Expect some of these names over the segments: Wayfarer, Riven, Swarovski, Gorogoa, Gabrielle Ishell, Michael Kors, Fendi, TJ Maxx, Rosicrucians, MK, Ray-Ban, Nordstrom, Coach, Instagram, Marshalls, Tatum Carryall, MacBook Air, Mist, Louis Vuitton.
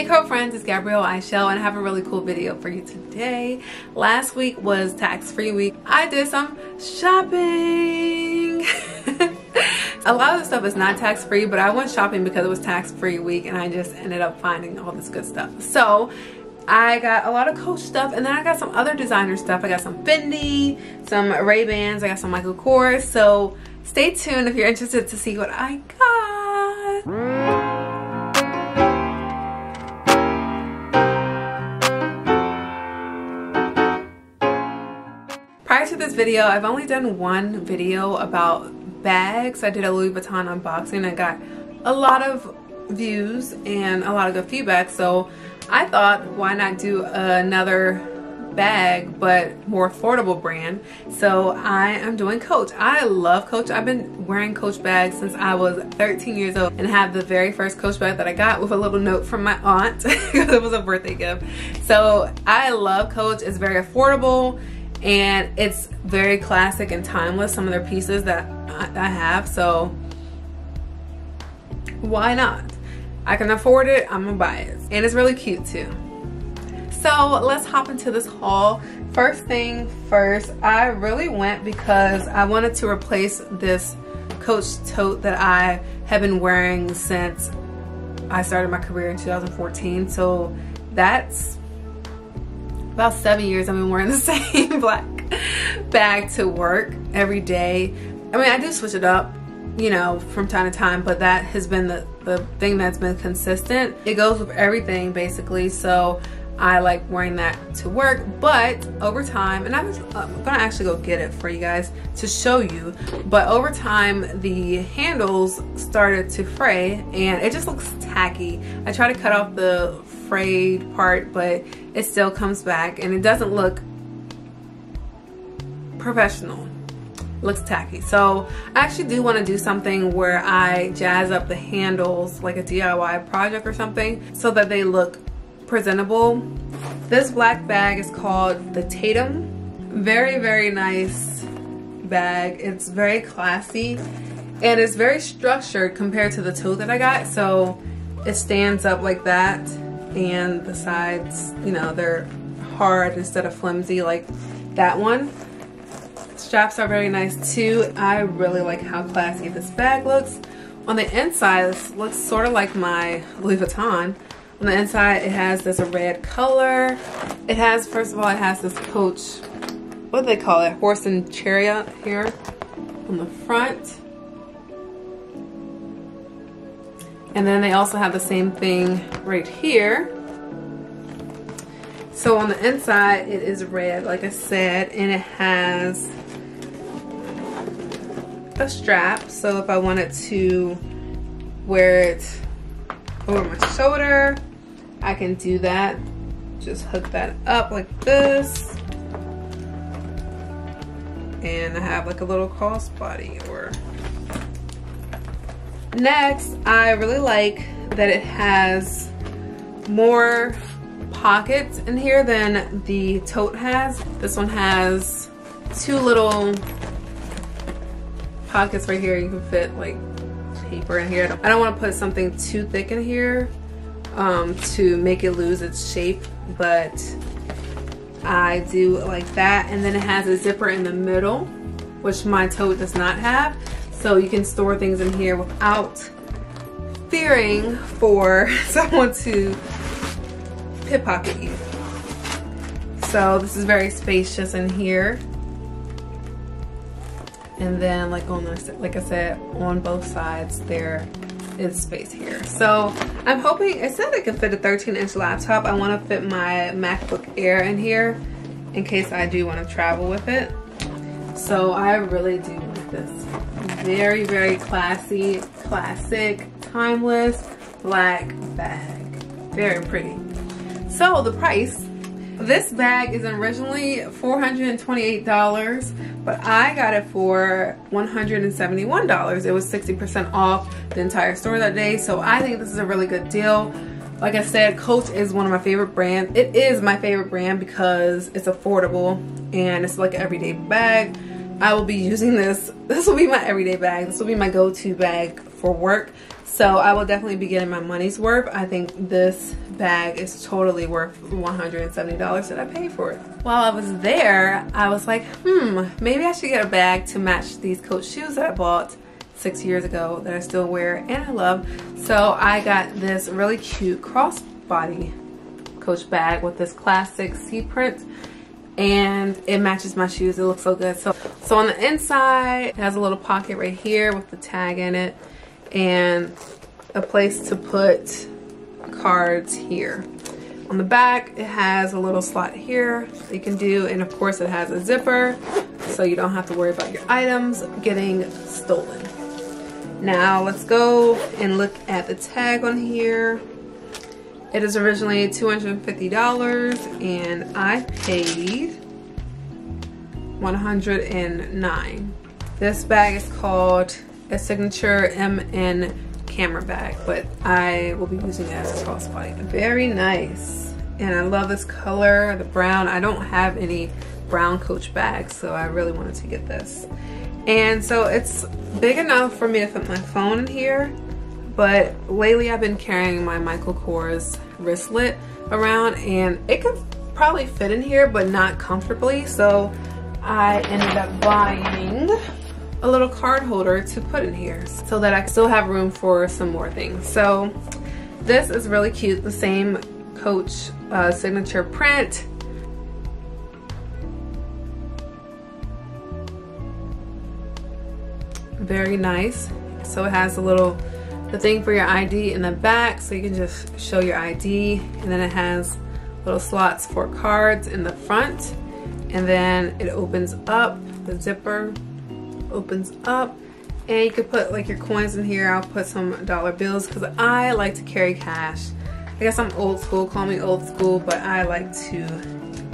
Hey curl friends, it's Gabrielle Ishell and I have a really cool video for you today. Last week was tax-free week. I did some shopping. A lot of the stuff is not tax-free, but I went shopping because it was tax-free week and I just ended up finding all this good stuff. So I got a lot of Coach stuff and then I got some other designer stuff. I got some Fendi, some Ray-Bans, I got some Michael Kors. So stay tuned if you're interested to see what I got. Prior to this video, I've only done one video about bags. I did a Louis Vuitton unboxing. I got a lot of views and a lot of good feedback, so I thought why not do another bag but more affordable brand. So I am doing Coach. I love Coach. I've been wearing Coach bags since I was 13 years old and have the very first Coach bag that I got with a little note from my aunt because it was a birthday gift. So I love Coach. It's very affordable and it's very classic and timeless, some of their pieces that I have, so why not? I can afford it, I'm gonna buy it. And it's really cute too. So let's hop into this haul. First thing first, I really went because I wanted to replace this Coach tote that I have been wearing since I started my career in 2014, so that's about 7 years I've been wearing the same black bag to work every day. I mean, I do switch it up, you know, from time to time, but that has been the thing that's been consistent. It goes with everything basically, so I like wearing that to work. But over time, and I'm gonna actually go get it for you guys to show you, but over time the handles started to fray and it just looks tacky. I try to cut off the frayed part, but it still comes back and it doesn't look professional. It looks tacky. So I actually do want to do something where I jazz up the handles, like a DIY project or something, so that they look presentable. This black bag is called the Tatum. Very, very nice bag. It's very classy and it's very structured compared to the tote that I got, so it stands up like that and the sides, you know, they're hard instead of flimsy like that one. Straps are very nice too. I really like how classy this bag looks. On the inside, this looks sort of like my Louis Vuitton. On the inside, it has this red color. It has, first of all, it has this Coach, what do they call it? Horse and chariot here on the front. And then they also have the same thing right here. So on the inside, it is red, like I said, and it has a strap. So if I wanted to wear it over my shoulder, I can do that. Just hook that up like this, and I have like a little crossbody. Or next, I really like that it has more pockets in here than the tote has. This one has two little pockets right here. You can fit like paper in here. I don't want to put something too thick in here to make it lose its shape, but I do like that. And then it has a zipper in the middle, which my tote does not have, so you can store things in here without fearing for someone to pickpocket you. So this is very spacious in here. And then like on the, like I said, on both sides there is space here. So I'm hoping, it said I can fit a 13-inch laptop. I want to fit my MacBook Air in here in case I do want to travel with it. So I really do like this. Very, very classy, classic, timeless black bag. Very pretty. So the price. This bag is originally $428, but I got it for $171. It was 60% off the entire store that day, so I think this is a really good deal. Like I said, Coach is one of my favorite brands. It is my favorite brand because it's affordable and it's like an everyday bag. I will be using this. This will be my everyday bag. This will be my go-to bag for work. So I will definitely be getting my money's worth. I think this bag is totally worth $170 that I paid for it. While I was there, I was like, maybe I should get a bag to match these Coach shoes that I bought 6 years ago that I still wear and I love. So I got this really cute crossbody Coach bag with this classic sea print, and it matches my shoes. It looks so good. So on the inside, it has a little pocket right here with the tag in it and a place to put cards here. On the back, it has a little slot here that you can do, and of course it has a zipper so you don't have to worry about your items getting stolen. Now let's go and look at the tag on here. It is originally $250 and I paid $109. This bag is called a Signature MN Camera bag, but I will be using it as a crossbody. Very nice, and I love this color, the brown. I don't have any brown Coach bags, so I really wanted to get this. And so it's big enough for me to put my phone in here, but lately I've been carrying my Michael Kors wristlet around, and it could probably fit in here but not comfortably, so I ended up buying a little card holder to put in here so that I still have room for some more things. So this is really cute, the same Coach signature print. Very nice. So it has a little thing for your ID in the back, so you can just show your ID, and then it has little slots for cards in the front, and then it opens up, the zipper opens up, and you could put like your coins in here. I'll put some dollar bills because I like to carry cash. I guess I'm old school, call me old school, but I like to.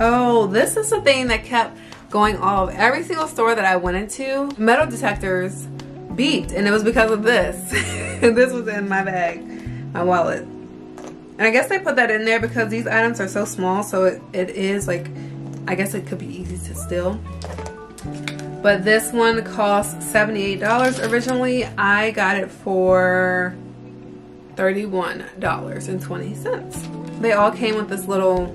Oh, this is the thing that kept going off. Every single store that I went into, metal detectors beeped, and it was because of this. This was in my bag, my wallet. And I guess they put that in there because these items are so small, so it is like, I guess it could be easy to steal. But this one cost $78 originally. I got it for $31.20. They all came with this little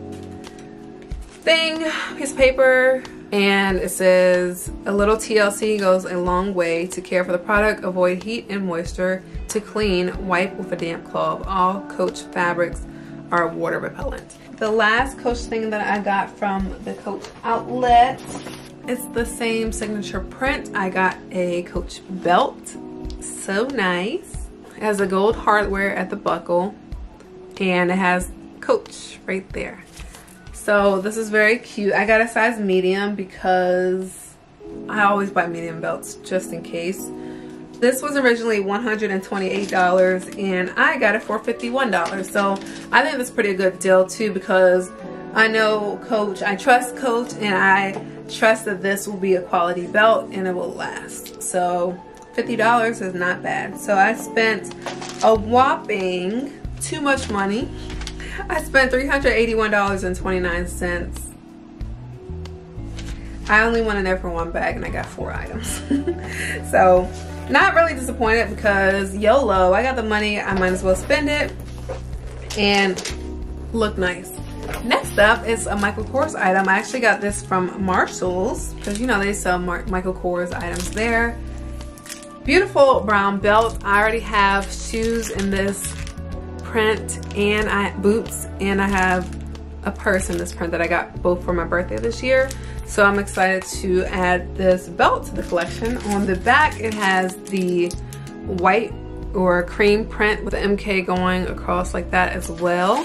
thing, piece of paper, and it says, a little TLC goes a long way to care for the product, avoid heat and moisture, to clean, wipe with a damp cloth. All Coach fabrics are water repellent. The last Coach thing that I got from the Coach outlet, it's the same signature print. I got a Coach belt, so nice. It has a gold hardware at the buckle, and it has Coach right there. So this is very cute. I got a size medium because I always buy medium belts just in case. This was originally $128 and I got it for $51. So I think that's pretty good deal too, because I know Coach, I trust Coach, and I trust that this will be a quality belt and it will last. So $50 is not bad. So I spent a whopping too much money. I spent $381.29. I only went in there for one bag and I got 4 items. So not really disappointed because YOLO, I got the money, I might as well spend it and look nice. Next up is a Michael Kors item. I actually got this from Marshalls because, you know, they sell Michael Kors items there. Beautiful brown belt. I already have shoes in this print, and I have boots, and I have a purse in this print that I got both for my birthday this year. So I'm excited to add this belt to the collection. On the back, it has the white or cream print with the MK going across like that as well.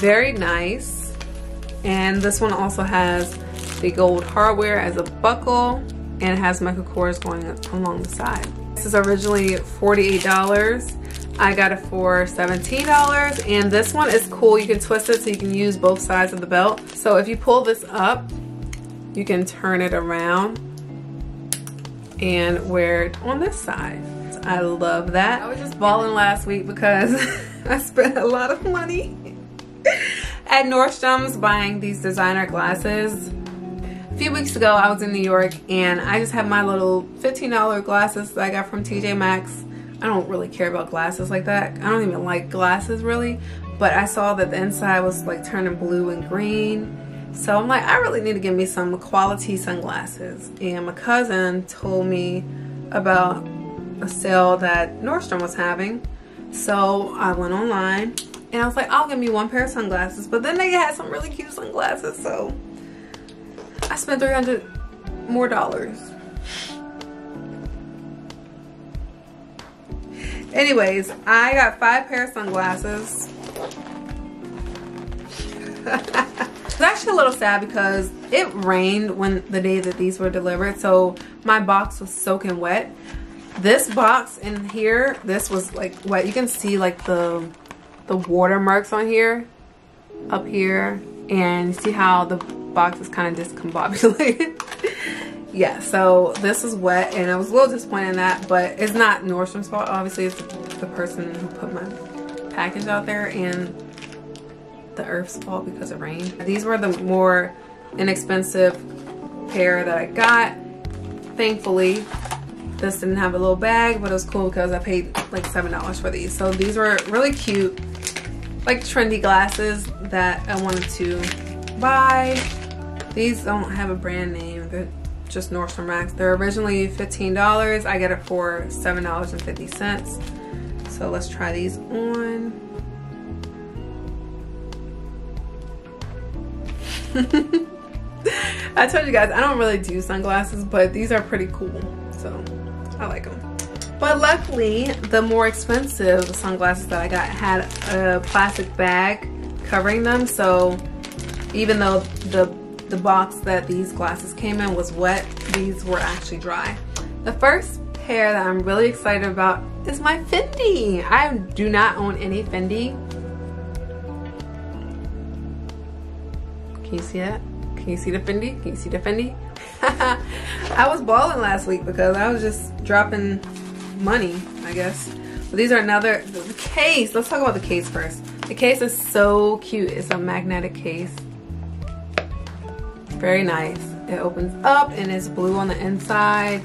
Very nice. And this one also has the gold hardware as a buckle, and it has Michael Kors going along the side. This is originally $48. I got it for $17, and this one is cool. You can twist it so you can use both sides of the belt. So if you pull this up, you can turn it around and wear it on this side. I love that. I was just balling last week because I spent a lot of money at Nordstrom's buying these designer glasses. A few weeks ago I was in New York and I just had my little $15 glasses that I got from TJ Maxx. I don't really care about glasses like that. I don't even like glasses really, but I saw that the inside was like turning blue and green. So I'm like, I really need to get me some quality sunglasses. And my cousin told me about a sale that Nordstrom was having. So I went online and I was like, I'll give me one pair of sunglasses. But then they had some really cute sunglasses. So I spent $300 more. Anyways, I got 5 pairs of sunglasses. It's actually a little sad because it rained when the day that these were delivered, so my box was soaking wet. This box in here, this was like wet. You can see like the water marks on here, up here, and see how the box is kind of discombobulated. Yeah, so this is wet and I was a little disappointed in that, but it's not Nordstrom's fault. Obviously, it's the person who put my package out there and the earth's fault because it rained. These were the more inexpensive pair that I got. Thankfully, this didn't have a little bag, but it was cool because I paid like $7 for these. So these were really cute, like trendy glasses that I wanted to buy. These don't have a brand name. They're just Nordstrom Racks. They're originally $15. I get it for $7.50. So let's try these on. I told you guys I don't really do sunglasses, but these are pretty cool, so I like them. But luckily, the more expensive sunglasses that I got had a plastic bag covering them, so even though the box that these glasses came in was wet, these were actually dry. The first pair that I'm really excited about is my Fendi. I do not own any Fendi. Can you see that? Can you see the Fendi? Can you see the Fendi? I was balling last week because I was just dropping money, I guess. But these are another, the case. Let's talk about the case first. The case is so cute. It's a magnetic case. Very nice. It opens up and it's blue on the inside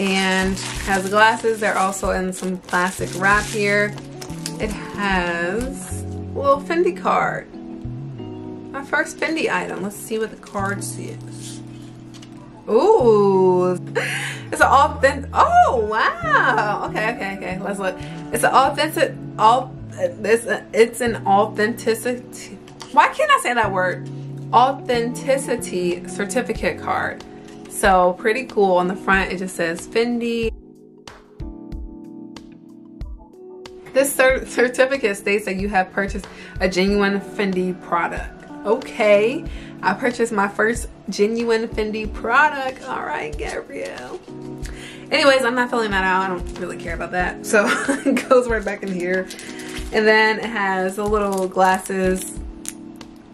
and has the glasses. They're also in some plastic wrap here. It has a little Fendi card. My first Fendi item. Let's see what the card says. Ooh, it's an authentic. Oh wow. Okay, okay, okay. Let's look. It's an authentic. It's an authenticity. Why can't I say that word? Authenticity certificate card. So pretty cool. On the front, it just says Fendi. This certificate states that you have purchased a genuine Fendi product. Okay, I purchased my first genuine Fendi product. All right, Gabrielle. Anyways, I'm not filling that out. I don't really care about that. So it goes right back in here. And then it has a little glasses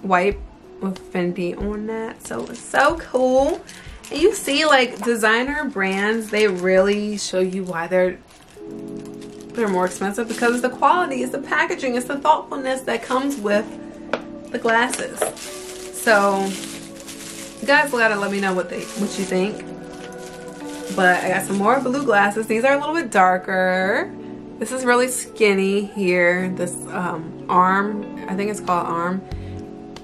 wipe with Fendi on that. So it's so cool. And you see like designer brands, they really show you why they're more expensive, because it's the quality, it's the packaging, it's the thoughtfulness that comes with the glasses. So you guys gotta let me know what you think. But I got some more blue glasses. These are a little bit darker. This is really skinny here. This arm, I think it's called arm.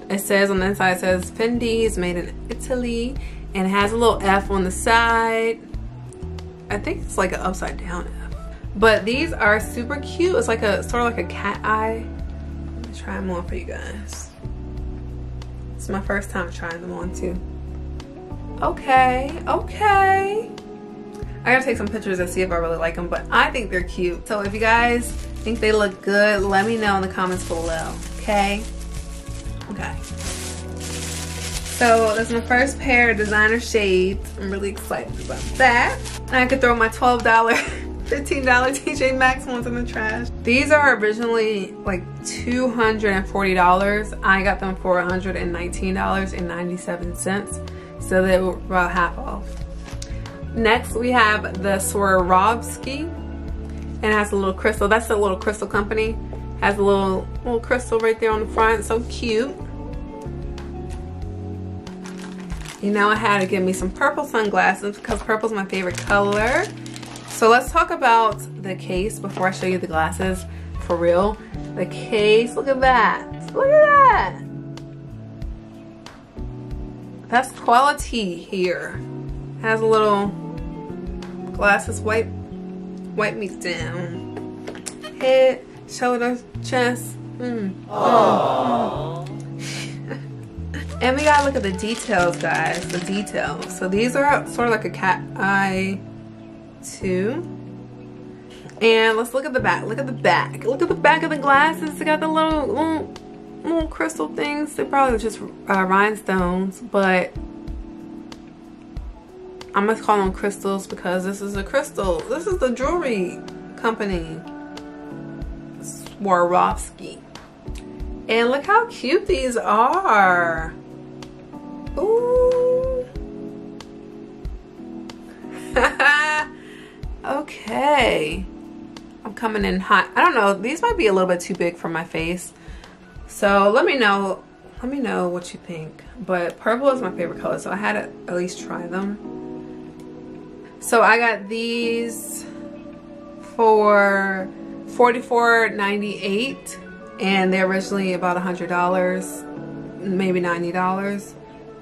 It says on the inside, it says Fendi is made in Italy, and it has a little F on the side. I think it's like an upside down F. But these are super cute. It's like a sort of like a cat eye. Let me try them on for you guys. It's my first time trying them on too. Okay, okay. I gotta take some pictures and see if I really like them, but I think they're cute. So if you guys think they look good, let me know in the comments below, okay? Okay. So that's my first pair of designer shades. I'm really excited about that. And I could throw my $12, $15 TJ Maxx ones in the trash. These are originally like $240. I got them for $119.97. So they were about half off. Next we have the Swarovski. And it has a little crystal. That's the little crystal company. Has a little crystal right there on the front. So cute. You know I had to give me some purple sunglasses because purple's my favorite color. So let's talk about the case before I show you the glasses for real. The case, look at that. Look at that. That's quality here. Has a little glasses wipe me down. Head, shoulders, chest. Oh. And we gotta look at the details, guys. The details. So these are sort of like a cat eye too. And let's look at the back. Look at the back. Look at the back of the glasses. They got the little crystal things. They're probably just rhinestones, but I'm gonna call them crystals because this is a crystal. This is the jewelry company, Swarovski. And look how cute these are. Ooh. Okay. I'm coming in hot. I don't know. These might be a little bit too big for my face. So let me know. Let me know what you think. But purple is my favorite color, so I had to at least try them. So I got these for $44.98. And they're originally about $100, maybe $90.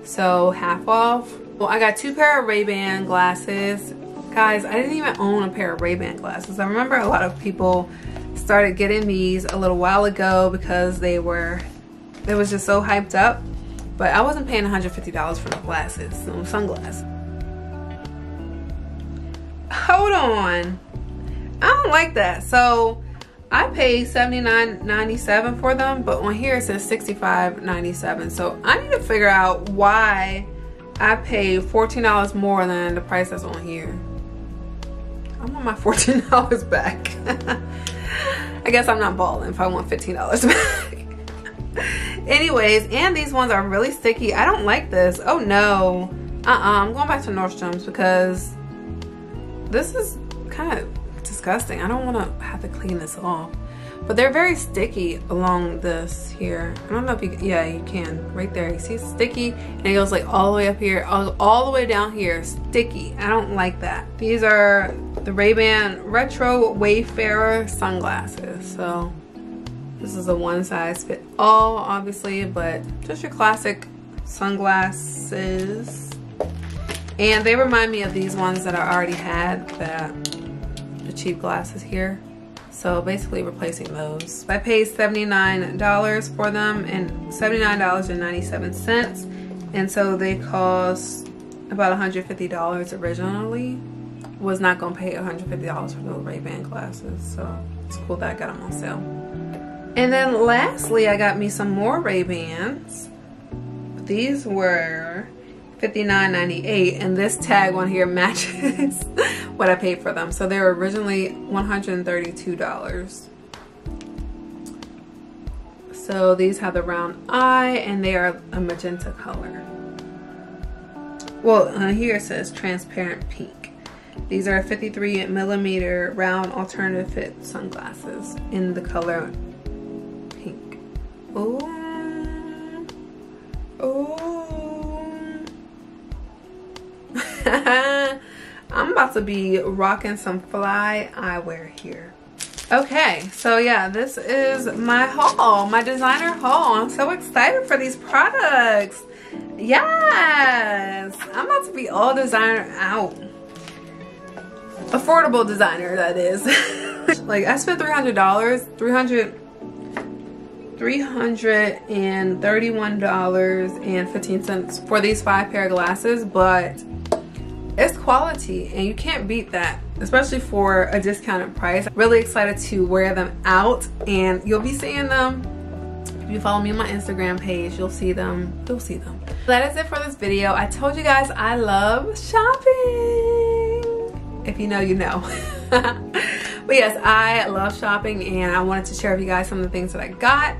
So half off. Well, I got two pair of Ray-Ban glasses. Guys, I didn't even own a pair of Ray-Ban glasses. I remember a lot of people started getting these a little while ago because they was just so hyped up. But I wasn't paying $150 for the glasses, some sunglasses. Hold on. I don't like that. So I paid $79.97 for them, but on here it says $65.97. So I need to figure out why I paid $14 more than the price that's on here. I want my $14 back. I guess I'm not balling if I want $15 back. Anyways, and these ones are really sticky. I don't like this. Oh no. I'm going back to Nordstrom's because this is kind of disgusting. I don't want to have to clean this off, but they're very sticky along this here. I don't know if you, yeah, you can right there. You see it's sticky and it goes like all the way up here, all the way down here. Sticky. I don't like that. These are the Ray-Ban Retro Wayfarer sunglasses. So this is a one size fit all, obviously, but just your classic sunglasses. And they remind me of these ones that I already had, that cheap glasses here, so basically replacing those. I paid $79 for them, and $79.97, and so they cost about $150 originally. Was not gonna pay $150 for those Ray-Ban glasses, so it's cool that I got them on sale. And then lastly, I got me some more Ray-Bans. These were $59.98, and this tag on here matches what I paid for them. So they were originally $132. So these have the round eye and they are a magenta color. Well, here it says transparent pink. These are 53mm round alternative fit sunglasses in the color pink. Ooh. Ooh. I'm about to be rocking some fly eyewear here. Okay, so yeah, this is my haul, my designer haul. I'm so excited for these products. Yes, I'm about to be all designer out. Affordable designer, that is. Like, I spent $331.15 for these 5 pair of glasses, but it's quality and you can't beat that, especially for a discounted price. Really excited to wear them out, and you'll be seeing them. If you follow me on my Instagram page, you'll see them. You'll see them. That is it for this video. I told you guys I love shopping. If you know, you know. But yes, I love shopping, and I wanted to share with you guys some of the things that I got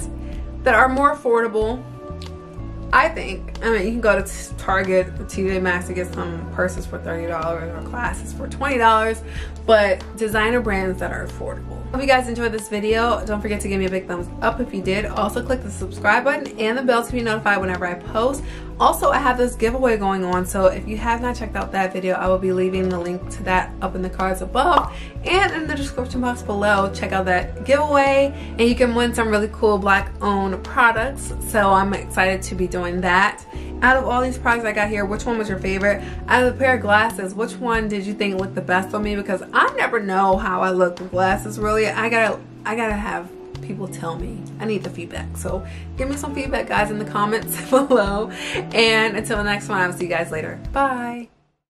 that are more affordable, I think, I mean, you can go to Target, TJ Maxx to get some purses for $30 or glasses for $20, but designer brands that are affordable. Hope you guys enjoyed this video. Don't forget to give me a big thumbs up if you did. Also click the subscribe button and the bell to be notified whenever I post. Also, I have this giveaway going on, so if you have not checked out that video, I will be leaving the link to that up in the cards above and in the description box below. Check out that giveaway and you can win some really cool black owned products, so I'm excited to be doing that. Out of all these products I got here, which one was your favorite? Out of the pair of glasses, which one did you think looked the best on me? Because I never know how I look with glasses, really. I gotta have people tell me. I need the feedback, so give me some feedback, guys, in the comments below. And until the next one, I'll see you guys later. Bye.